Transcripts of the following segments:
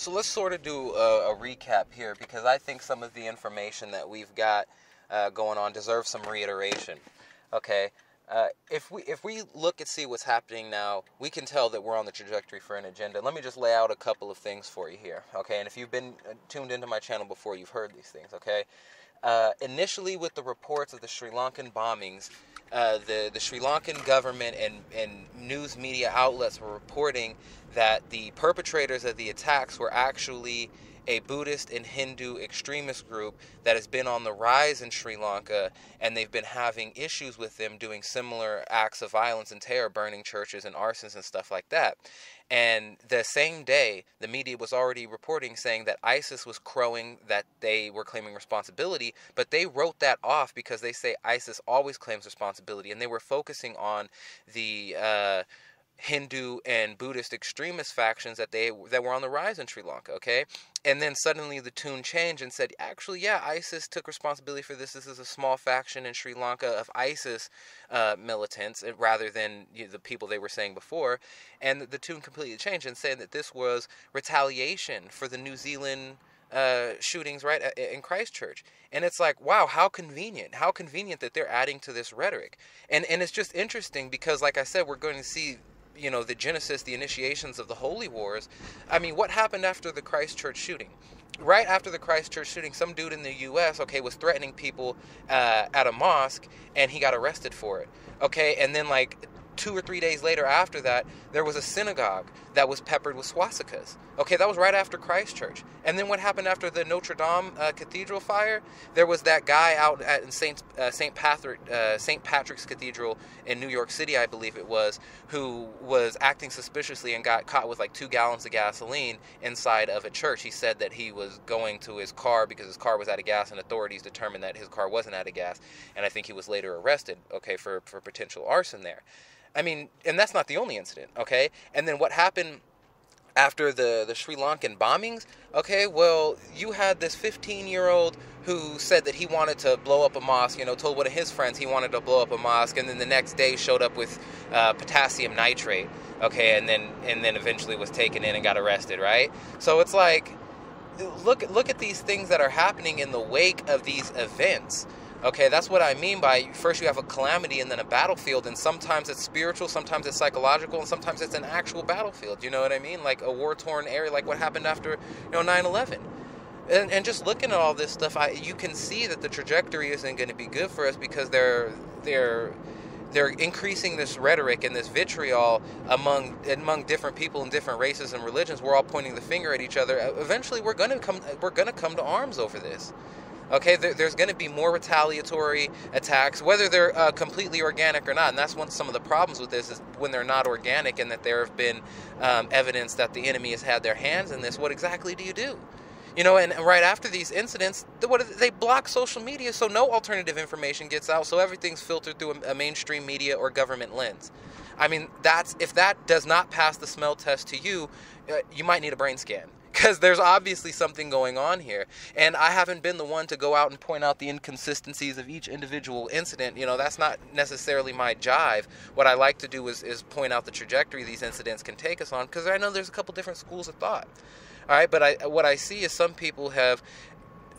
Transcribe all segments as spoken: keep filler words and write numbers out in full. So let's sort of do a, a recap here, because I think some of the information that we've got uh, going on deserves some reiteration. Okay, uh, if we if we look and see what's happening now, we can tell that we're on the trajectory for an agenda. Let me just lay out a couple of things for you here. Okay, and if you've been tuned into my channel before, you've heard these things. Okay, uh, initially with the reports of the Sri Lankan bombings, Uh, the, the Sri Lankan government and, and news media outlets were reporting that the perpetrators of the attacks were actually a Buddhist and Hindu extremist group that has been on the rise in Sri Lanka, and they've been having issues with them doing similar acts of violence and terror, burning churches and arsons and stuff like that. And the same day, the media was already reporting saying that ISIS was crowing that they were claiming responsibility, but they wrote that off because they say ISIS always claims responsibility, and they were focusing on the uh, Hindu and Buddhist extremist factions that they that were on the rise in Sri Lanka, okay? And then suddenly the tune changed and said, actually, yeah, ISIS took responsibility for this. This is a small faction in Sri Lanka of ISIS uh, militants, rather than you know, the people they were saying before. And the tune completely changed and said that this was retaliation for the New Zealand Uh, shootings right in Christchurch. And it's like, wow, how convenient, how convenient that they're adding to this rhetoric. And and it's just interesting because, like I said, we're going to see, you know, the genesis, the initiations of the holy wars. I mean, what happened after the Christchurch shooting? Right after the Christchurch shooting, some dude in the U S, okay, was threatening people uh, at a mosque, and he got arrested for it. Okay, and then like two or three days later after that, there was a synagogue that was peppered with swastikas. Okay, that was right after Christchurch. And then what happened after the Notre Dame uh, Cathedral fire? There was that guy out at Saint uh, Saint Patrick, uh, Saint Patrick's Cathedral in New York City, I believe it was, who was acting suspiciously and got caught with like two gallons of gasoline inside of a church. He said that he was going to his car because his car was out of gas, and authorities determined that his car wasn't out of gas. And I think he was later arrested, okay, for, for potential arson there. I mean, and that's not the only incident, okay? And then what happened after the, the Sri Lankan bombings? Okay, well, you had this fifteen-year-old who said that he wanted to blow up a mosque, you know, told one of his friends he wanted to blow up a mosque, and then the next day showed up with uh, potassium nitrate, okay, and then, and then eventually was taken in and got arrested, right? So it's like, look, look at these things that are happening in the wake of these events. Okay, that's what I mean by first you have a calamity and then a battlefield, and sometimes it's spiritual, sometimes it's psychological, and sometimes it's an actual battlefield. You know what I mean? Like a war-torn area, like what happened after, you know, nine eleven. And, and just looking at all this stuff, I, you can see that the trajectory isn't going to be good for us, because they're they're they're increasing this rhetoric and this vitriol among among different people and different races and religions. We're all pointing the finger at each other. Eventually, we're going to come we're going to come to arms over this. Okay, there's going to be more retaliatory attacks, whether they're uh, completely organic or not. And that's one some of the problems with this is when they're not organic, and that there have been um, evidence that the enemy has had their hands in this. What exactly do you do? You know, and right after these incidents, what they block social media, so no alternative information gets out, so everything's filtered through a mainstream media or government lens. I mean, that's if that does not pass the smell test to you, uh, you might need a brain scan. Because there's obviously something going on here. And I haven't been the one to go out and point out the inconsistencies of each individual incident. You know, that's not necessarily my jive. What I like to do is, is point out the trajectory these incidents can take us on, because I know there's a couple different schools of thought. All right, but I, what I see is some people have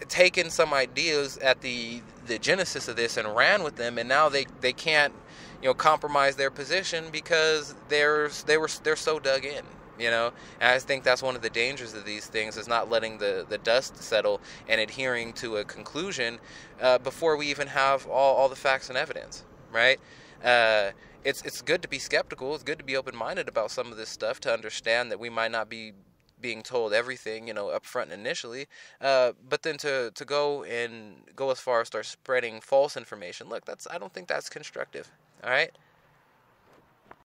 taken some ideas at the the genesis of this and ran with them, and now they, they can't, you know, compromise their position because they're, they were, they're so dug in. You know, and I think that's one of the dangers of these things, is not letting the, the dust settle and adhering to a conclusion uh, before we even have all, all the facts and evidence, right? Uh, it's, it's good to be skeptical. It's good to be open-minded about some of this stuff, to understand that we might not be being told everything, you know, up front initially, uh, but then to, to go and go as far as start spreading false information. Look, that's I don't think that's constructive, all right?